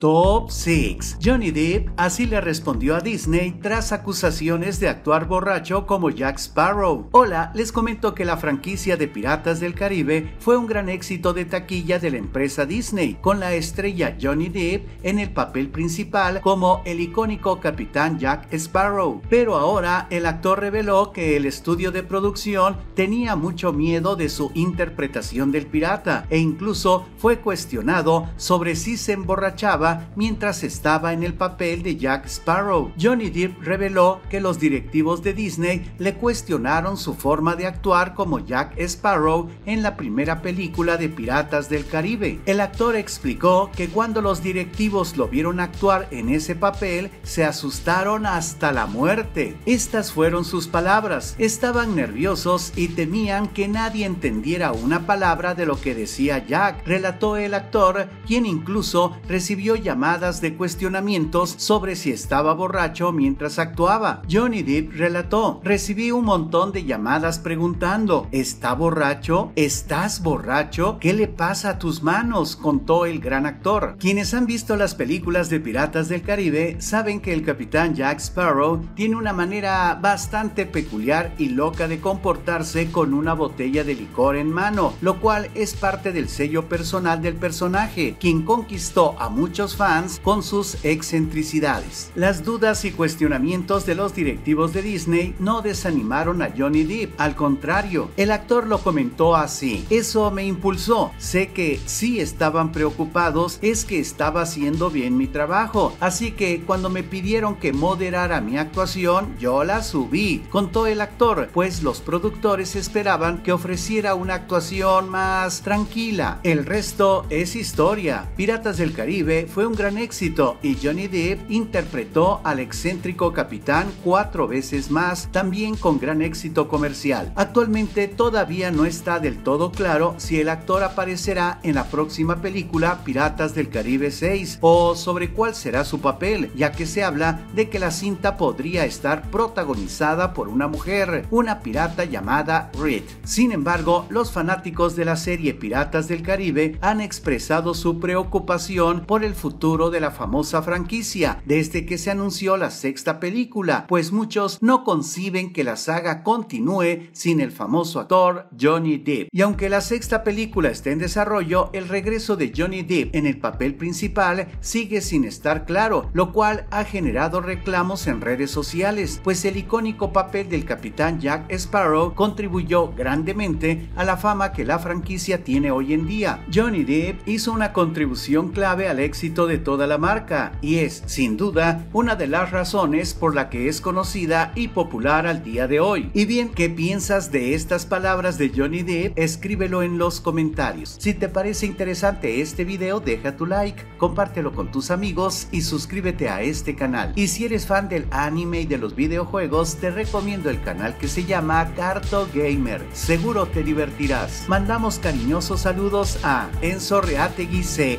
Top 6. Johnny Depp así le respondió a Disney tras acusaciones de actuar borracho como Jack Sparrow. Hola, les comento que la franquicia de Piratas del Caribe fue un gran éxito de taquilla de la empresa Disney, con la estrella Johnny Depp en el papel principal como el icónico Capitán Jack Sparrow. Pero ahora el actor reveló que el estudio de producción tenía mucho miedo de su interpretación del pirata e incluso fue cuestionado sobre si se emborrachaba mientras estaba en el papel de Jack Sparrow. Johnny Depp reveló que los directivos de Disney le cuestionaron su forma de actuar como Jack Sparrow en la primera película de Piratas del Caribe. El actor explicó que cuando los directivos lo vieron actuar en ese papel, se asustaron hasta la muerte. Estas fueron sus palabras: estaban nerviosos y temían que nadie entendiera una palabra de lo que decía Jack, relató el actor, quien incluso recibió llamadas de cuestionamientos sobre si estaba borracho mientras actuaba. Johnny Depp relató: recibí un montón de llamadas preguntando, ¿está borracho? ¿Estás borracho? ¿Qué le pasa a tus manos?, contó el gran actor. Quienes han visto las películas de Piratas del Caribe saben que el Capitán Jack Sparrow tiene una manera bastante peculiar y loca de comportarse con una botella de licor en mano, lo cual es parte del sello personal del personaje, quien conquistó a muchos fans con sus excentricidades. Las dudas y cuestionamientos de los directivos de Disney no desanimaron a Johnny Depp, al contrario, el actor lo comentó así: eso me impulsó, sé que sí estaban preocupados, es que estaba haciendo bien mi trabajo, así que cuando me pidieron que moderara mi actuación, yo la subí, contó el actor, pues los productores esperaban que ofreciera una actuación más tranquila. El resto es historia. Piratas del Caribe fue un gran éxito y Johnny Depp interpretó al excéntrico capitán 4 veces más, también con gran éxito comercial. Actualmente todavía no está del todo claro si el actor aparecerá en la próxima película Piratas del Caribe 6 o sobre cuál será su papel, ya que se habla de que la cinta podría estar protagonizada por una mujer, una pirata llamada Reed. Sin embargo, los fanáticos de la serie Piratas del Caribe han expresado su preocupación por el futuro de la famosa franquicia desde que se anunció la 6ª película, pues muchos no conciben que la saga continúe sin el famoso actor Johnny Depp. Y aunque la 6ª película esté en desarrollo, el regreso de Johnny Depp en el papel principal sigue sin estar claro, lo cual ha generado reclamos en redes sociales, pues el icónico papel del Capitán Jack Sparrow contribuyó grandemente a la fama que la franquicia tiene hoy en día. Johnny Depp hizo una contribución clave al éxito de toda la marca y es, sin duda, una de las razones por la que es conocida y popular al día de hoy. Y bien, ¿qué piensas de estas palabras de Johnny Depp? Escríbelo en los comentarios. Si te parece interesante este video, deja tu like, compártelo con tus amigos y suscríbete a este canal. Y si eres fan del anime y de los videojuegos, te recomiendo el canal que se llama CartoGamer. Seguro te divertirás. Mandamos cariñosos saludos a Enzo Reategui C,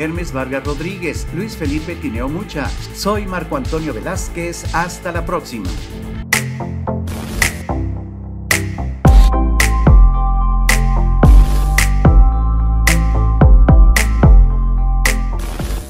Hermes Vargas Rodríguez, Luis Felipe Tineo Mucha. Soy Marco Antonio Velázquez, hasta la próxima.